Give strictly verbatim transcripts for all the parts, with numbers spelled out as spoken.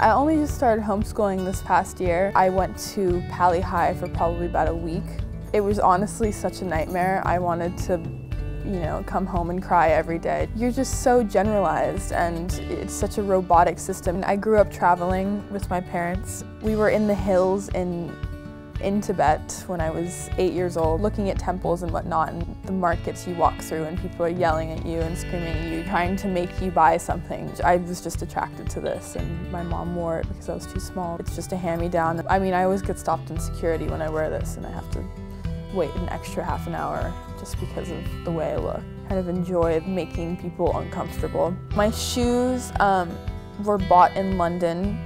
I only just started homeschooling this past year. I went to Pali High for probably about a week. It was honestly such a nightmare. I wanted to, you know, come home and cry every day. You're just so generalized and it's such a robotic system. I grew up traveling with my parents. We were in the hills in in Tibet when I was eight years old, looking at temples and whatnot, and the markets you walk through and people are yelling at you and screaming at you, trying to make you buy something. I was just attracted to this, and my mom wore it because I was too small. It's just a hand-me-down. I mean, I always get stopped in security when I wear this, and I have to wait an extra half an hour just because of the way I look. I kind of enjoy making people uncomfortable. My shoes um, were bought in London.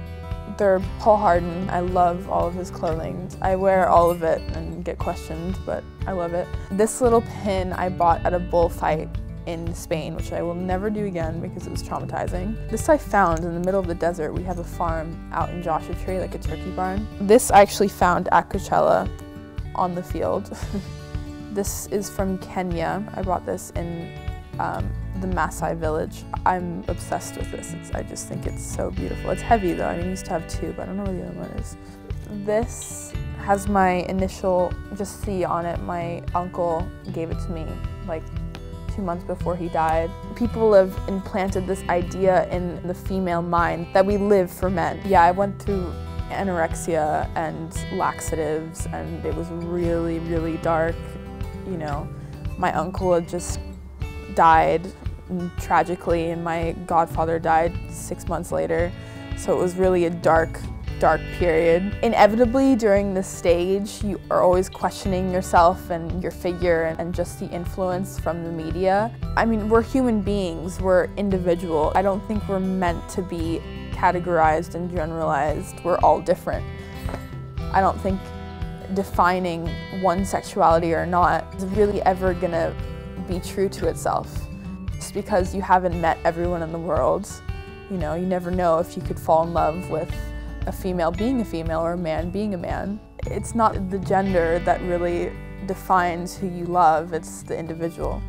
They're Paul Harden. I love all of his clothing. I wear all of it and get questioned, but I love it. This little pin I bought at a bullfight in Spain, which I will never do again because it was traumatizing. This I found in the middle of the desert. We have a farm out in Joshua Tree, like a turkey barn. This I actually found at Coachella on the field. This is from Kenya. I bought this in um, the Maasai village. I'm obsessed with this. It's, I just think it's so beautiful. It's heavy though. I mean, I used to have two, but I don't know where the other one is. This has my initial just C on it. My uncle gave it to me like two months before he died. People have implanted this idea in the female mind that we live for men. Yeah, I went through anorexia and laxatives, and it was really, really dark. You know, my uncle had just died tragically, and my godfather died six months later, so it was really a dark, dark period. Inevitably, during this stage, you are always questioning yourself and your figure and just the influence from the media. I mean, we're human beings, we're individual. I don't think we're meant to be categorized and generalized. We're all different. I don't think defining one sexuality or not is really ever gonna be true to itself. Just because you haven't met everyone in the world, you know, you never know if you could fall in love with a female being a female or a man being a man. It's not the gender that really defines who you love, it's the individual.